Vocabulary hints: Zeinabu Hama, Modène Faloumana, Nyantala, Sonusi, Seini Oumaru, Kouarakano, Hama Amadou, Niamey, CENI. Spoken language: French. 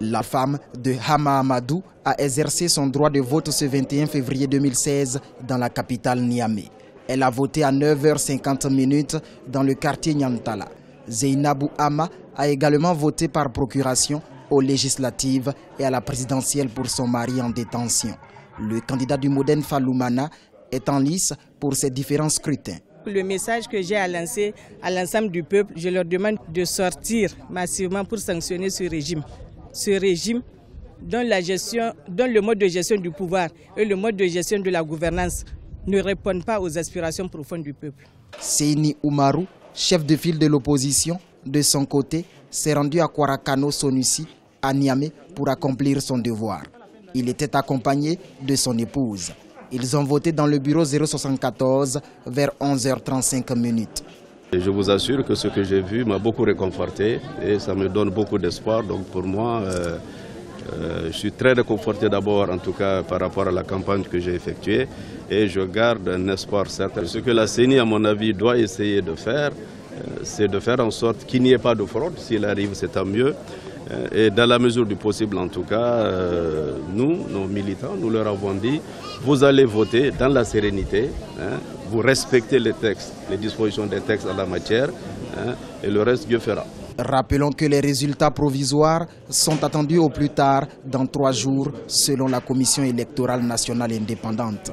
La femme de Hama Amadou a exercé son droit de vote ce 21 février 2016 dans la capitale Niamey. Elle a voté à 9h50 dans le quartier Nyantala. Zeinabu Hama a également voté par procuration aux législatives et à la présidentielle pour son mari en détention. Le candidat du Modène Faloumana est en lice pour ces différents scrutins. Le message que j'ai à lancer à l'ensemble du peuple, je leur demande de sortir massivement pour sanctionner ce régime. Ce régime dont le mode de gestion du pouvoir et le mode de gestion de la gouvernance ne répondent pas aux aspirations profondes du peuple. Seini Oumaru, chef de file de l'opposition, de son côté, s'est rendu à Kouarakano, Sonusi, à Niamey, pour accomplir son devoir. Il était accompagné de son épouse. Ils ont voté dans le bureau 074 vers 11h35. Je vous assure que ce que j'ai vu m'a beaucoup réconforté et ça me donne beaucoup d'espoir. Donc pour moi, je suis très réconforté d'abord, en tout cas par rapport à la campagne que j'ai effectuée, et je garde un espoir certain. Ce que la CENI, à mon avis, doit essayer de faire, c'est de faire en sorte qu'il n'y ait pas de fraude. S'il arrive, c'est tant mieux. Et dans la mesure du possible, en tout cas, nous, nos militants, nous leur avons dit, vous allez voter dans la sérénité, hein, vous respectez les textes, les dispositions des textes en la matière, hein, et le reste, Dieu fera. Rappelons que les résultats provisoires sont attendus au plus tard dans 3 jours, selon la Commission électorale nationale indépendante.